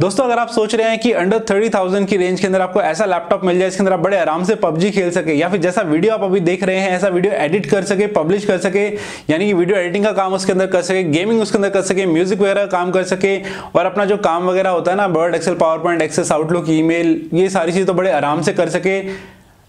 दोस्तों अगर आप सोच रहे हैं कि अंडर 30,000 की रेंज के अंदर आपको ऐसा लैपटॉप मिल जाए इसके अंदर आप बड़े आराम से PUBG खेल सके या फिर जैसा वीडियो आप अभी देख रहे हैं ऐसा वीडियो एडिट कर सके, पब्लिश कर सके, यानी कि वीडियो एडिटिंग का काम उसके अंदर कर सके, गेमिंग उसके अंदर कर सके, म्यूजिक वगैरह काम कर सके और अपना जो काम वगैरह होता है ना Word, Excel, PowerPoint, Access, Outlook, email, ये सारी चीज़ तो बड़े आराम से कर सके,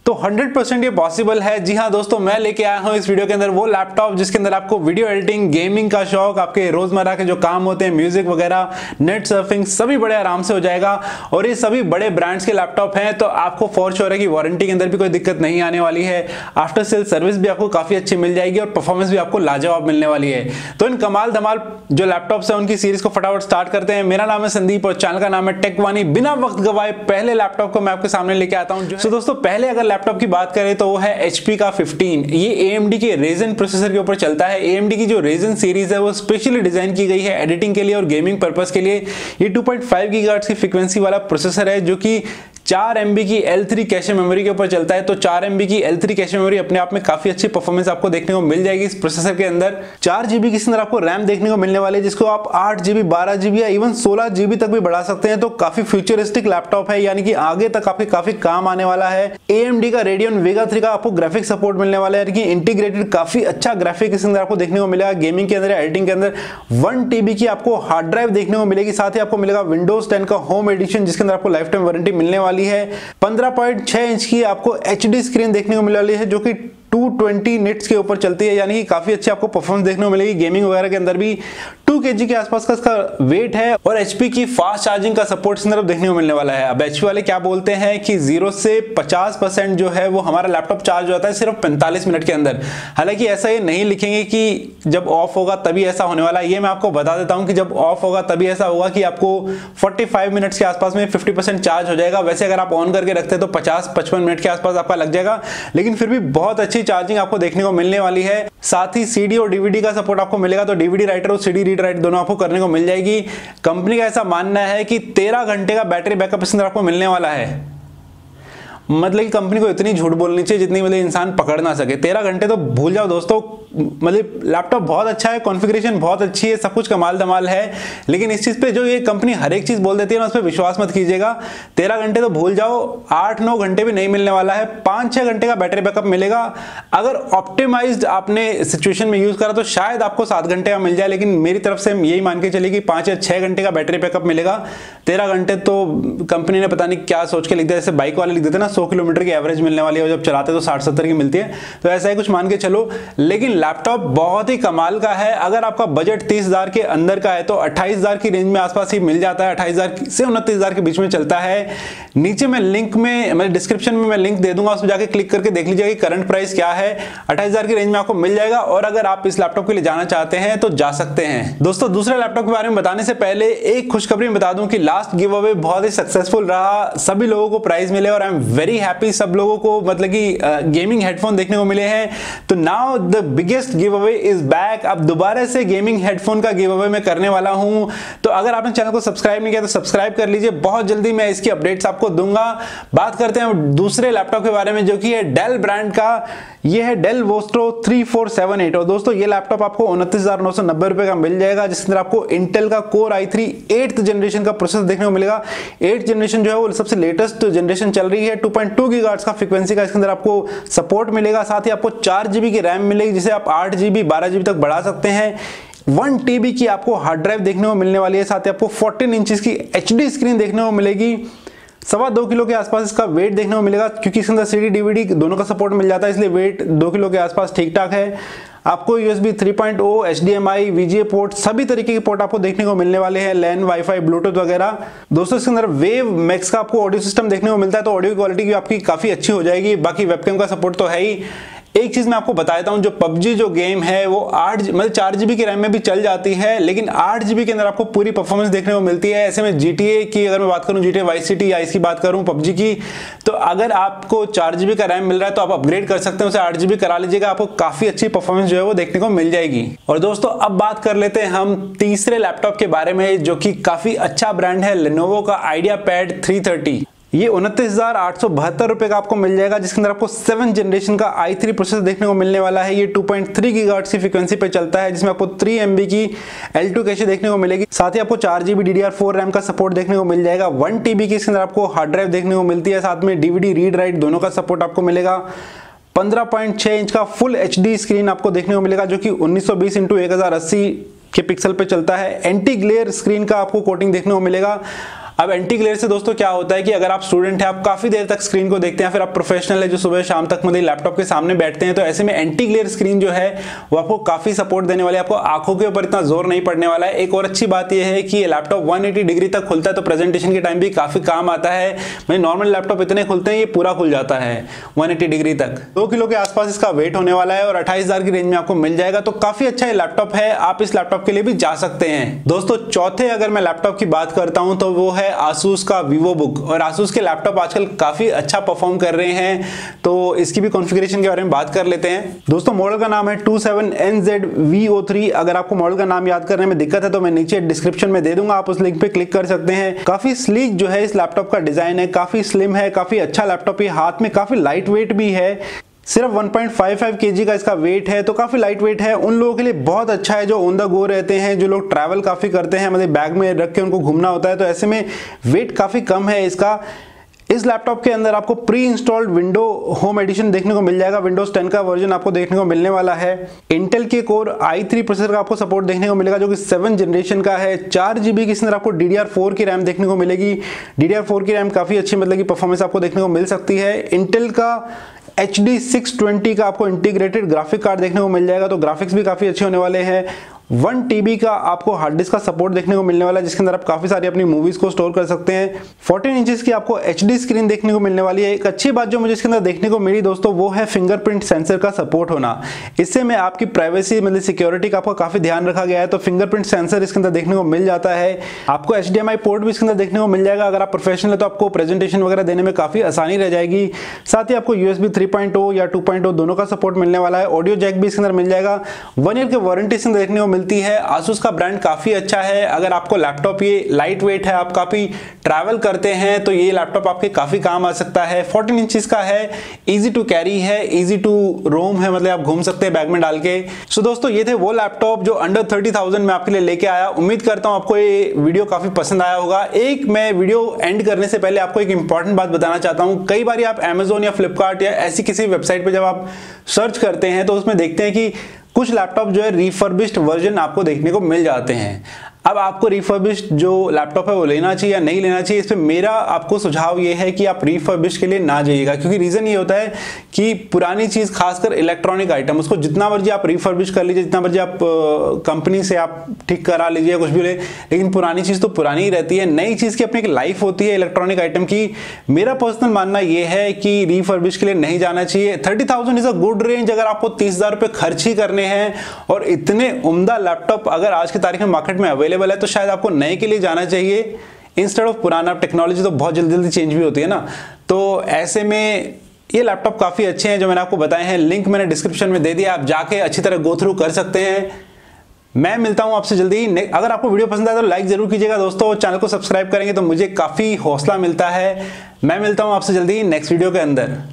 तो 100% ये पॉसिबल है। जी हाँ दोस्तों, मैं लेके आया हूँ इस वीडियो के अंदर वो लैपटॉप जिसके अंदर आपको वीडियो एडिटिंग, गेमिंग का शौक, आपके रोजमर्रा के जो काम होते हैं, म्यूजिक वगैरह, नेट सर्फिंग, सभी बड़े आराम से हो जाएगा। और ये सभी बड़े ब्रांड्स के लैपटॉप हैं तो आपको फॉर श्योर है कि वारंटी के अंदर भी कोई दिक्कत नहीं आने वाली है, आफ्टर सेल सर्विस भी आपको काफी अच्छी मिल जाएगी और परफॉर्मेंस भी आपको लाजवाब मिलने वाली है। तो इन कमाल धमाल जो लैपटॉप्स हैं उनकी सीरीज को फटाफट स्टार्ट करते हैं। मेरा नाम है संदीप और चैनल का नाम है टेकवानी। बिना वक्त गवाए पहले लैपटॉप को मैं आपके सामने लेके आता हूँ। तो दोस्तों पहले अगर लैपटॉप की बात करें तो वो है HP का 15। ये AMD के Ryzen प्रोसेसर के ऊपर चलता है। AMD की जो Ryzen सीरीज है वो स्पेशली डिजाइन की गई है एडिटिंग के लिए और गेमिंग पर्पस के लिए। ये 2.5 गीगाहर्ट्ज की फ्रीक्वेंसी वाला प्रोसेसर है जो कि 4 MB की L3 कैश मेमोरी के ऊपर चलता है। तो 4 MB की L3 कैश मेमोरी अपने आप में काफी अच्छी परफॉर्मेंस आपको देखने को मिल जाएगी इस प्रोसेसर के अंदर। 4 GB के अंदर आपको रैम देखने को मिलने वाली है जिसको आप 8 GB, 12 GB या इवन 16 GB तक भी बढ़ा सकते हैं। तो काफी फ्यूचरिस्टिक लैपटॉप है, यानी कि आगे तक आपके काफी काम आने वाला है। AMD का Radeon Vega 3 का आपको ग्राफिक सपोर्ट मिलने वाला है, यानी कि इंटीग्रेटेड काफी अच्छा ग्राफिक इसके अंदर आपको देखने को मिलेगा। गेमिंग के अंदर, एडिटिंग के अंदर 1 TB की आपको हार्ड ड्राइव देखने को मिलेगी। साथ ही आपको मिलेगा Windows 10 का होम एडिशन जिसके अंदर आपको लाइफ टाइम वारंटी मिलने वाली है। 15.6 इंच की आपको HD स्क्रीन देखने को मिलने वाली है जो कि 220 निट्स के ऊपर चलती है, यानी कि काफी अच्छी आपको परफॉर्मेंस देखने को मिलेगी। गेमिंग वगैरह के अंदर भी 2 kg के आसपास का इसका वेट है और HP की फास्ट चार्जिंग का सपोर्ट इसके अंदर देखने को मिलने वाला है। अब HP वाले क्या बोलते हैं कि 0 से 50% जो है वो हमारा लैपटॉप चार्ज हो जाता है सिर्फ 45 मिनट के अंदर। हालांकि ऐसा ये नहीं लिखेंगे कि जब ऑफ होगा तभी ऐसा होने वाला है, ये मैं आपको बता देता हूँ कि जब ऑफ होगा तभी ऐसा होगा कि आपको 45 मिनट्स के आसपास में 50% चार्ज हो जाएगा। वैसे अगर आप ऑन करके रखते हैं तो 50-55 मिनट के आसपास आपका लग जाएगा, लेकिन फिर भी बहुत अच्छी चार्जिंग आपको देखने को मिलने वाली है। साथ ही CD और DVD का सपोर्ट आपको मिलेगा, तो DVD राइटर और CD रीड राइट दोनों आपको करने को मिल जाएगी। कंपनी का ऐसा मानना है कि 13 घंटे का बैटरी बैकअप इसके अंदर आपको मिलने वाला है। मतलब कि कंपनी को इतनी झूठ बोलनी चाहिए जितनी मतलब इंसान पकड़ ना सके। 13 घंटे तो भूल जाओ दोस्तों। मतलब लैपटॉप बहुत अच्छा है, कॉन्फ़िगरेशन बहुत अच्छी है, सब कुछ कमाल धमाल है, लेकिन इस चीज़ पे जो ये कंपनी हर एक चीज़ बोल देती है ना उस पर विश्वास मत कीजिएगा। 13 घंटे तो भूल जाओ, 8-9 घंटे भी नहीं मिलने वाला है। 5-6 घंटे का बैटरी बैकअप मिलेगा। अगर ऑप्टिमाइज्ड आपने सिचुएशन में यूज़ करा तो शायद आपको 7 घंटे का मिल जाए, लेकिन मेरी तरफ से यही मान के चलिए कि 5 या 6 घंटे का बैटरी बैकअप मिलेगा। 13 घंटे तो कंपनी ने पता नहीं क्या सोच के लिख दिया। जैसे बाइक वाले लिख देते ना 100 किलोमीटर की एवरेज मिलने वाली है, जब चलाते तो 60-70 की मिलती है, तो ऐसा ही कुछ मान के चलो। लेकिन लैपटॉप बहुत ही कमाल का है। अगर आपका बजट 30,000 के अंदर का है तो 28,000 की रेंज में आसपास ही मिल जाता है। 28,000 से 29,000 के बीच में चलता है। नीचे मैं लिंक में मतलब डिस्क्रिप्शन में मैं लिंक दे दूंगा, उस पर जाके क्लिक करके देख लीजिएगा कि करंट प्राइस क्या है। 28,000 की रेंज में आपको मिल जाएगा और अगर आप इस लैपटॉप के लिए जाना चाहते हैं तो जा सकते हैं। दोस्तों दूसरे लैपटॉप के बारे में बताने से पहले एक खुशखबरी बता दूं कि लास्ट गिव अवे बहुत ही सक्सेसफुल रहा, सभी लोगों को प्राइज मिले और आई एम वेरी हैप्पी। सब लोगों को मतलब कि गेमिंग हेडफोन देखने को मिले हैं। तो now the biggest giveaway is back. अब दोबारा से गेमिंग हेडफोन का गिव अवे मैं करने वाला हूं, तो अगर आपने चैनल को सब्सक्राइब नहीं किया तो सब्सक्राइब कर लीजिए। बहुत जल्दी मैं इसकी अपडेट्स आपको दूंगा। बात करते हैं दूसरे लैपटॉप के बारे में जो कि है डेल ब्रांड का। यह है डेल वोस्ट्रो 3478 और दोस्तों ये लैपटॉप आपको 29,990 रुपये का मिल जाएगा जिसके अंदर आपको इंटेल का कोर i3 8th जनरेशन का प्रोसेसर देखने को मिलेगा। 8th जनरेशन जो है वो सबसे लेटेस्ट जनरेशन चल रही है। 2.2 गीगाहर्ट्ज का फ्रीक्वेंसी का इसके अंदर आपको सपोर्ट मिलेगा। साथ ही आपको 4 GB की रैम मिलेगी जिसे आप 8 GB, 12 GB तक बढ़ा सकते हैं। 1 TB की आपको हार्ड ड्राइव देखने को मिलने वाली है। साथ ही आपको 14 इंचेस की HD स्क्रीन देखने को मिलेगी। 2.25 किलो के आसपास इसका वेट देखने को मिलेगा क्योंकि इसके अंदर CD, DVD दोनों का सपोर्ट मिल जाता है, इसलिए वेट 2 किलो के आसपास ठीक ठाक है। आपको USB 3.0, HDMI, VGA पोर्ट, सभी तरीके के पोर्ट आपको देखने को मिलने वाले हैं, LAN, Wi-Fi, Bluetooth वगैरह। दोस्तों इसके अंदर वेव मैक्स का आपको ऑडियो सिस्टम देखने को मिलता है, तो ऑडियो क्वालिटी भी आपकी काफ़ी अच्छी हो जाएगी। बाकी वेबकैम का सपोर्ट तो है ही। एक चीज़ मैं आपको बता देता हूँ, जो PUBG जो गेम है वो 4 GB की रैम में भी चल जाती है, लेकिन 8 GB के अंदर आपको पूरी परफॉर्मेंस देखने को मिलती है। ऐसे में GTA की अगर मैं बात करूँ, GTA Vice City या इसकी बात करूँ PUBG की, तो अगर आपको 4 GB का रैम मिल रहा है तो आप अपग्रेड कर सकते हैं, उसे 8 GB करा लीजिएगा, आपको काफ़ी अच्छी परफॉर्मेंस जो है वो देखने को मिल जाएगी। और दोस्तों अब बात कर लेते हैं हम तीसरे लैपटॉप के बारे में जो कि काफ़ी अच्छा ब्रांड है, Lenovo का IdeaPad 330। ये 29,872 रुपए का आपको मिल जाएगा, जिसके अंदर आपको 7th जनरेशन का i3 प्रोसेसर देखने को मिलने वाला है। ये 2.3 गीगाहर्ट्ज की फ्रीक्वेंसी पे चलता है, जिसमें आपको 3 MB की L2 कैश देखने को मिलेगी। साथ ही आपको 4 GB DDR4 रैम का सपोर्ट देखने को मिल जाएगा। 1 TB की इसके अंदर आपको हार्ड ड्राइव देखने को मिलती है, साथ में DVD रीड राइट दोनों का सपोर्ट आपको मिलेगा। 15.6 इंच का फुल HD स्क्रीन आपको देखने को मिलेगा, जो कि 1920x1080 के पिक्सल पे चलता है। एंटी ग्लेयर स्क्रीन का आपको कोटिंग देखने को मिलेगा। अब एंटी ग्लेयर से दोस्तों क्या होता है कि अगर आप स्टूडेंट हैं, आप काफ़ी देर तक स्क्रीन को देखते हैं, फिर आप प्रोफेशनल है जो सुबह शाम तक मतलब लैपटॉप के सामने बैठते हैं, तो ऐसे में एंटी ग्लेयर स्क्रीन जो है वो आपको काफ़ी सपोर्ट देने वाली है। आपको आंखों के ऊपर इतना जोर नहीं पड़ने वाला है। एक और अच्छी बात यह है कि ये लैपटॉप 180 डिग्री तक खुलता है, तो प्रेजेंटेशन के टाइम भी काफ़ी काम आता है। मतलब नॉर्मल लैपटॉप इतने खुलते हैं, ये पूरा खुल जाता है 180 डिग्री तक। 2 किलो के आसपास इसका वेट होने वाला है और 28,000 की रेंज में आपको मिल जाएगा। तो काफ़ी अच्छा ये लैपटॉप है, आप इस लैपटॉप के लिए भी जा सकते हैं। दोस्तों चौथे अगर मैं लैपटॉप की बात करता हूँ तो वो है Asus का VivoBook। और Asus के लैपटॉप आजकल काफी अच्छा परफॉर्म कर रहे हैं, तो इसकी भी कॉन्फ़िगरेशन के बारे में बात कर लेते हैं। दोस्तों मॉडल का नाम है 27NZVO3। अगर आपको मॉडल का नाम याद करने में दिक्कत है तो मैं नीचे डिस्क्रिप्शन में दे दूंगा, आप उस लिंक पे क्लिक कर सकते हैं। काफी स्लीक जो है इस लैपटॉप का डिजाइन है, काफी स्लिम है, काफी अच्छा लैपटॉप है, हाथ में काफी लाइट वेट भी है। सिर्फ 1.55 kg का इसका वेट है, तो काफ़ी लाइट वेट है। उन लोगों के लिए बहुत अच्छा है जो ऑन द गो रहते हैं, जो लोग ट्रैवल काफ़ी करते हैं, मतलब बैग में रख के उनको घूमना होता है, तो ऐसे में वेट काफ़ी कम है इसका। इस लैपटॉप के अंदर आपको pre installed window home edition देखने को मिल जाएगा। विंडोज़ 10 का वर्जन आपको देखने को मिलने वाला है। इंटेल के कोर i3 प्रोसेसर का आपको सपोर्ट देखने को मिलेगा, जो कि 7th जनरेशन का है। 4 GB के अंदर आपको DDR4 की रैम देखने को मिलेगी। DDR4 की रैम काफ़ी अच्छी मतलब की परफॉर्मेंस आपको देखने को मिल सकती है। इंटेल का HD 620 का आपको इंटीग्रेटेड ग्राफिक कार्ड देखने को मिल जाएगा, तो ग्राफिक्स भी काफ़ी अच्छे होने वाले हैं। 1 TB का आपको हार्ड डिस्क का सपोर्ट देखने को मिलने वाला है, जिसके अंदर आप काफ़ी सारी अपनी मूवीज़ को स्टोर कर सकते हैं। 14 इंचेस की आपको HD स्क्रीन देखने को मिलने वाली है। एक अच्छी बात जो मुझे इसके अंदर देखने को मिली दोस्तों, वो है फिंगरप्रिंट सेंसर का सपोर्ट होना। इससे में आपकी प्राइवेसी मतलब सिक्योरिटी का आपका काफ़ी ध्यान रखा गया है, तो फिंगरप्रिंट सेंसर इसके अंदर देखने को मिल जाता है। आपको HDMI पोर्ट भी इसके अंदर देखने को मिल जाएगा। अगर आप प्रोफेशनल है तो आपको प्रेजेंटेशन वगैरह देने में काफ़ी आसानी रह जाएगी। साथ ही आपको USB 3.0 या 2.0 दोनों का सपोर्ट मिलने वाला है। ऑडियो जैक भी इसके अंदर मिल जाएगा। 1 ईयर की वारंटी इसके अंदर देखने को मिलती है। Asus का ब्रांड काफ़ी अच्छा है। अगर आपको लैपटॉप ये लाइट वेट है, आप काफ़ी ट्रैवल करते हैं, तो ये लैपटॉप आपके काफ़ी काम आ सकता है। 14 इंचेस का है, इजी टू कैरी है, इजी टू रोम है, मतलब आप घूम सकते हैं बैग में डाल के। सो दोस्तों ये थे वो लैपटॉप जो अंडर 30,000 में आपके लिए लेके आया। उम्मीद करता हूँ आपको ये वीडियो काफ़ी पसंद आया होगा। एक मैं वीडियो एंड करने से पहले आपको एक इंपॉर्टेंट बात बताना चाहता हूँ। कई बार आप Amazon या फ्लिपकार्ट या ऐसी किसी वेबसाइट पर जब आप सर्च करते हैं तो उसमें देखते हैं कि कुछ लैपटॉप जो है रिफर्बिश्ड वर्जन आपको देखने को मिल जाते हैं। अब आपको रिफर्बिश्ड जो लैपटॉप है वो लेना चाहिए या नहीं लेना चाहिए, इस पर मेरा आपको सुझाव ये है कि आप रिफर्बिश्ड के लिए ना जाइएगा। क्योंकि रीज़न ये होता है कि पुरानी चीज़ खासकर इलेक्ट्रॉनिक आइटम, उसको जितना मर्जी आप रिफर्बिश कर लीजिए, जितना मर्जी आप कंपनी से आप ठीक करा लीजिए, कुछ भी ले, लेकिन पुरानी चीज़ तो पुरानी ही रहती है। नई चीज़ की अपनी एक लाइफ होती है इलेक्ट्रॉनिक आइटम की। मेरा पर्सनल मानना यह है कि रिफर्बिश के लिए नहीं जाना चाहिए। 30,000 इज़ अ गुड रेंज। अगर आपको 30,000 रुपये खर्च ही करने हैं और इतने उम्दा लैपटॉप अगर आज की तारीख में मार्केट में अवेलेबल है, तो शायद आपको नए के लिए जाना चाहिए इंस्टेड ऑफ पुराना। टेक्नोलॉजी तो बहुत जल्दी चेंज भी होती है ना, तो ऐसे में ये लैपटॉप काफ़ी अच्छे हैं जो मैंने आपको बताए हैं। लिंक मैंने डिस्क्रिप्शन में दे दिया, आप जाके अच्छी तरह गो थ्रू कर सकते हैं। मैं मिलता हूं आपसे जल्दी। अगर आपको वीडियो पसंद आया तो लाइक ज़रूर कीजिएगा दोस्तों। चैनल को सब्सक्राइब करेंगे तो मुझे काफ़ी हौसला मिलता है। मैं मिलता हूँ आपसे जल्दी नेक्स्ट वीडियो के अंदर।